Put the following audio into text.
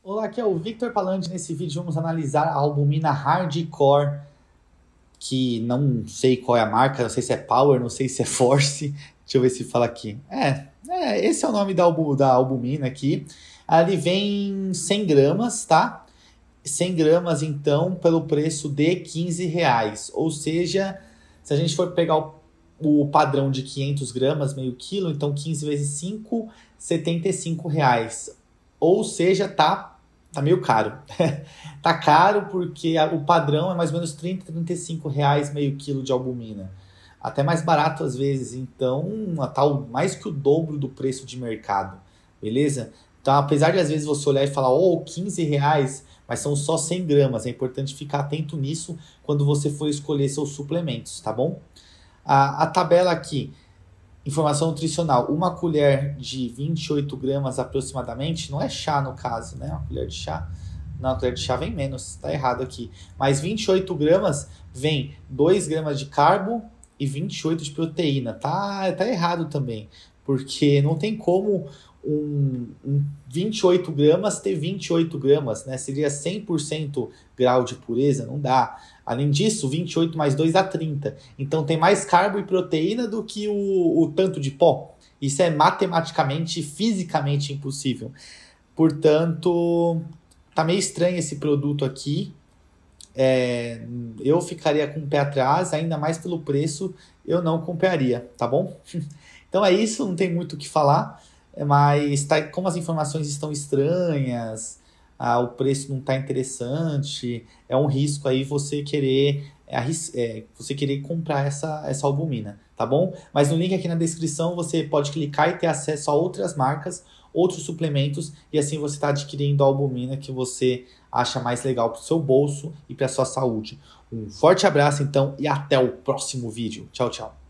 Olá, aqui é o Victor Palandi. Nesse vídeo vamos analisar a albumina Hardcore, que não sei qual é a marca, não sei se é Power, não sei se é Force. Deixa eu ver se fala aqui. Esse é o nome da albumina aqui. Ali vem 100 gramas, tá? 100 gramas, então, pelo preço de R$15. Ou seja, se a gente for pegar o padrão de 500 gramas, meio quilo, então 15 vezes 5, R$75. Ou seja, tá meio caro. Tá caro porque o padrão é mais ou menos R$30, R$35 meio quilo de albumina. Até mais barato às vezes, então tá mais que o dobro do preço de mercado, beleza? Então, apesar de às vezes você olhar e falar, R$15, mas são só 100 gramas, é importante ficar atento nisso quando você for escolher seus suplementos, tá bom? A tabela aqui, informação nutricional, uma colher de 28 gramas aproximadamente, não é chá no caso, né? Uma colher de chá, não, uma colher de chá vem menos, tá errado aqui. Mas 28 gramas vem 2 gramas de carbo e 28 de proteína, tá errado também, porque não tem como um 28 gramas ter 28 gramas, né? Seria 100% grau de pureza, não dá. Além disso, 28 mais 2 dá 30. Então tem mais carbo e proteína do que o tanto de pó. Isso é matematicamente e fisicamente impossível. Portanto, tá meio estranho esse produto aqui. Eu ficaria com o pé atrás, ainda mais pelo preço, eu não compraria, tá bom? Então é isso, não tem muito o que falar. Mas como as informações estão estranhas, o preço não está interessante, é um risco aí você querer, comprar essa albumina, tá bom? Mas no link aqui na descrição você pode clicar e ter acesso a outras marcas, outros suplementos, e assim você está adquirindo a albumina que você acha mais legal para o seu bolso e para a sua saúde. Um forte abraço então e até o próximo vídeo. Tchau, tchau.